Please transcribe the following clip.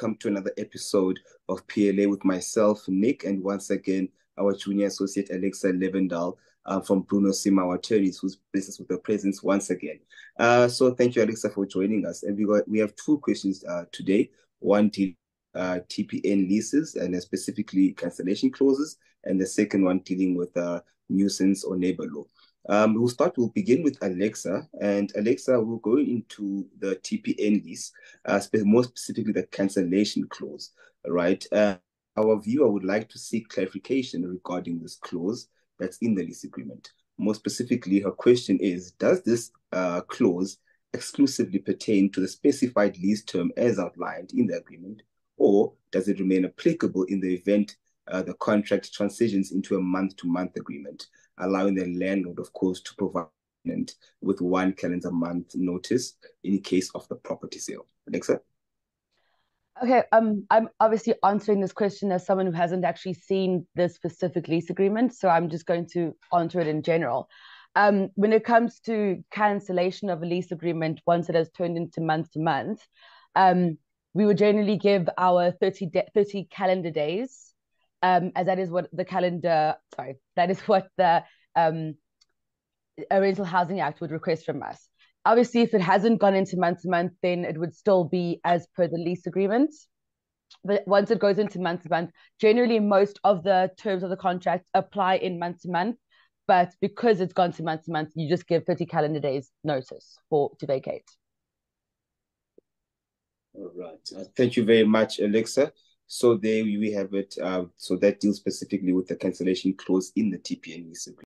welcome to another episode of PLA with myself, Nick, and once again, our junior associate, Alexa Levendal, from Bruno Simão Attorneys, who's blessed us with her presence once again. So thank you, Alexa, for joining us. And we have two questions today. One deals TPN leases and specifically cancellation clauses, and the second one dealing with nuisance or neighbor law. We'll begin with Alexa, and Alexa will go into the TPN lease, more specifically the cancellation clause, right? Our viewer would like to seek clarification regarding this clause that's in the lease agreement. More specifically, her question is, does this clause exclusively pertain to the specified lease term as outlined in the agreement, or does it remain applicable in the event the contract transitions into a month-to-month agreement, allowing the landlord, of course, to provide with 1 calendar month notice in case of the property sale? Alexa? Okay, I'm obviously answering this question as someone who hasn't actually seen the specific lease agreement, so I'm just going to answer it in general. When it comes to cancellation of a lease agreement, once it has turned into month-to-month, we would generally give our 30 calendar days, as that is what the Rental Housing Act would request from us. Obviously, if it hasn't gone into month-to-month, then it would still be as per the lease agreement. But once it goes into month-to-month, generally most of the terms of the contract apply in month-to-month, but because it's gone to month-to-month, you just give 30 calendar days notice to vacate. All right. Thank you very much, Alexa. So there we have it. So that deals specifically with the cancellation clause in the TPN lease agreement.